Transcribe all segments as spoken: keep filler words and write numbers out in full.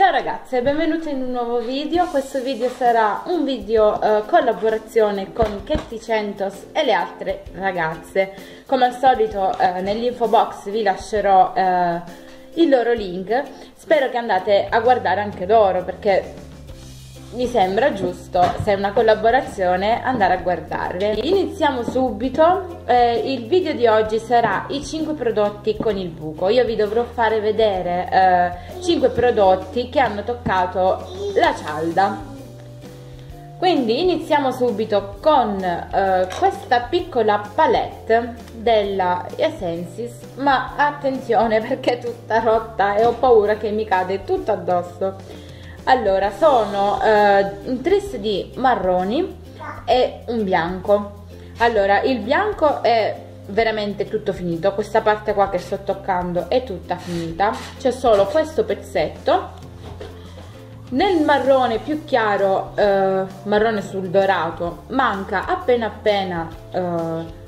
Ciao ragazze, benvenute in un nuovo video. Questo video sarà un video eh, collaborazione con Ketty Centos e le altre ragazze. Come al solito eh, nell'info box vi lascerò eh, il loro link. Spero che andate a guardare anche loro, perché mi sembra giusto, se è una collaborazione, andare a guardarle. Iniziamo subito. Eh, il video di oggi sarà i cinque prodotti con il buco. Io vi dovrò fare vedere eh, cinque prodotti che hanno toccato la cialda. Quindi iniziamo subito con eh, questa piccola palette della Yesensy, ma attenzione perché è tutta rotta e ho paura che mi cade tutto addosso. Allora, sono eh, un tris di marroni e un bianco. Allora, il bianco è veramente tutto finito, questa parte qua che sto toccando è tutta finita, c'è solo questo pezzetto. Nel marrone più chiaro, eh, marrone sul dorato, manca appena appena, eh,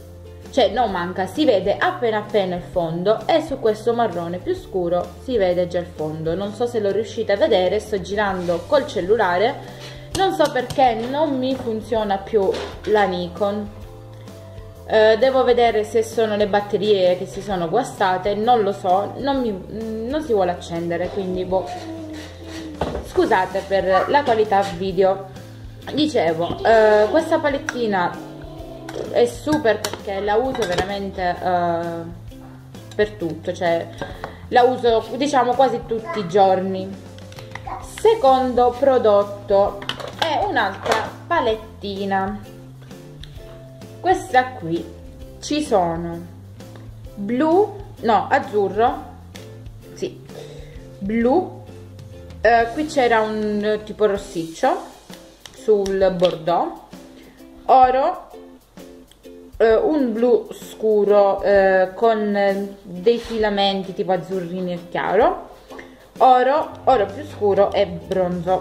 cioè non manca, si vede appena appena il fondo, e su questo marrone più scuro si vede già il fondo. Non so se lo riuscite a vedere, sto girando col cellulare, non so perché non mi funziona più la Nikon, eh, devo vedere se sono le batterie che si sono guastate, non lo so, non, mi, non si vuole accendere, quindi boh, scusate per la qualità video. Dicevo, eh, questa palettina è super perché la uso veramente uh, per tutto, cioè la uso diciamo quasi tutti i giorni. Secondo prodotto è un'altra palettina, questa qui. Ci sono blu, no azzurro, sì, blu, uh, qui c'era un tipo rossiccio sul bordeaux, oro, un blu scuro eh, con dei filamenti tipo azzurrino e chiaro, oro, oro più scuro e bronzo.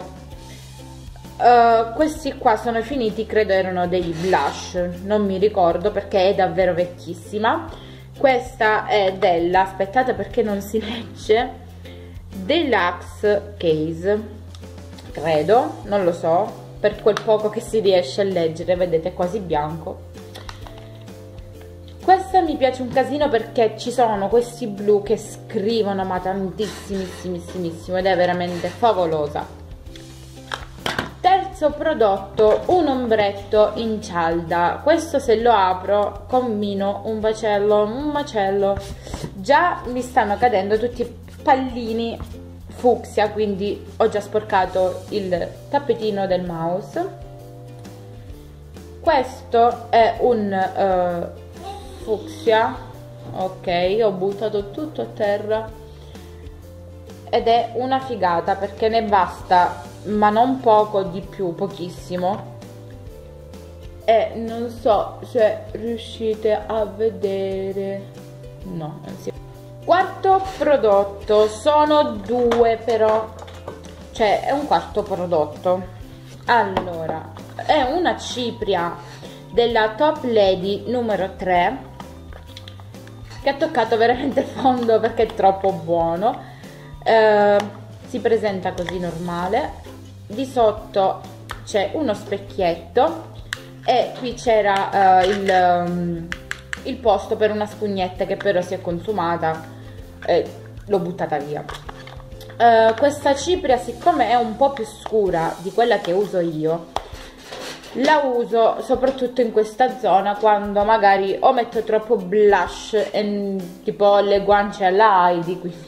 Uh, questi qua sono finiti, credo erano dei blush, non mi ricordo perché è davvero vecchissima. Questa è della, aspettate perché non si legge, Deluxe Case, credo, non lo so, per quel poco che si riesce a leggere, vedete è quasi bianco. Questa mi piace un casino perché ci sono questi blu che scrivono ma tantissimissimissimo ed è veramente favolosa. Terzo prodotto, un ombretto in cialda. Questo se lo apro combino un macello, un macello. Già mi stanno cadendo tutti i pallini fucsia, quindi ho già sporcato il tappetino del mouse. Questo è un... Uh, fucsia, ok, ho buttato tutto a terra ed è una figata perché ne basta ma non poco, di più, pochissimo, e non so se riuscite a vedere, no, non si... Quarto prodotto, sono due però, cioè è un quarto prodotto. Allora, è una cipria della Top Lady numero tre che ha toccato veramente il fondo perché è troppo buono. Eh, si presenta così normale, di sotto c'è uno specchietto e qui c'era eh, il, um, il posto per una spugnetta che però si è consumata e l'ho buttata via. Eh, questa cipria, siccome è un po' più scura di quella che uso io, la uso soprattutto in questa zona quando magari o metto troppo blush e tipo le guance alla Heidi, quindi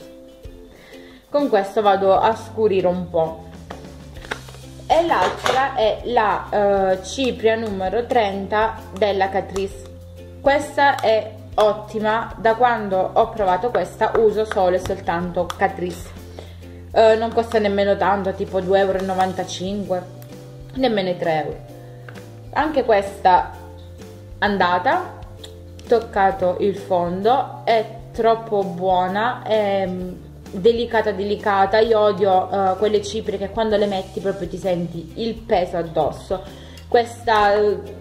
con questo vado a scurire un po'. E l'altra è la eh, cipria numero trenta della Catrice. Questa è ottima, da quando ho provato questa uso solo e soltanto Catrice. Eh, non costa nemmeno tanto, tipo due e novantacinque euro, nemmeno i tre euro. Anche questa andata, toccato il fondo, è troppo buona, è delicata delicata. Io odio uh, quelle ciprie che quando le metti proprio ti senti il peso addosso. Questa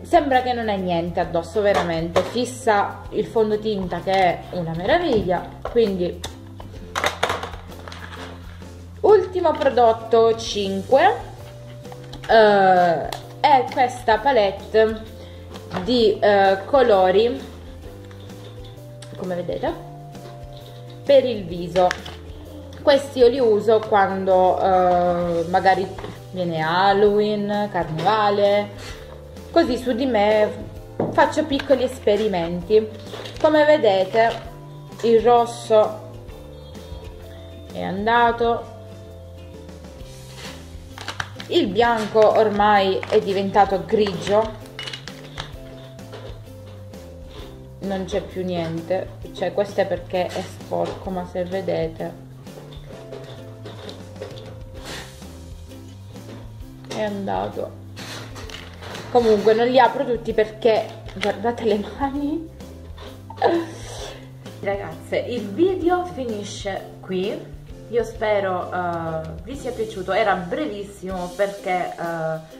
sembra che non è niente addosso, veramente fissa il fondotinta che è una meraviglia. Quindi l'ultimo prodotto cinque eh, è questa palette di eh, colori, come vedete, per il viso. Questi io li uso quando eh, magari viene Halloween, Carnevale, così su di me faccio piccoli esperimenti. Come vedete, il rosso è andato, il bianco ormai è diventato grigio, non c'è più niente, cioè questo è perché è sporco, ma se vedete è andato. Comunque non li apro tutti perché guardate le mani. Ragazze, il video finisce qui, io spero uh, vi sia piaciuto, era brevissimo perché uh,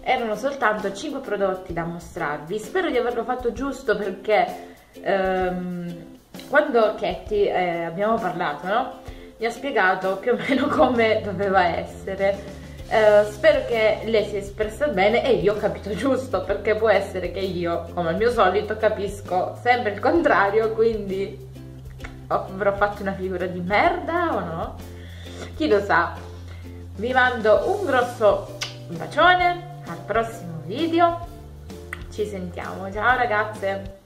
erano soltanto cinque prodotti da mostrarvi. Spero di averlo fatto giusto perché um, quando Ketty eh, abbiamo parlato, no? Mi ha spiegato più o meno come doveva essere. Uh, spero che lei si è espressa bene e io ho capito giusto, perché può essere che io, come al mio solito, capisco sempre il contrario, quindi avrò fatto una figura di merda o no? Chi lo sa. Vi mando un grosso bacione, al prossimo video, ci sentiamo, ciao ragazze!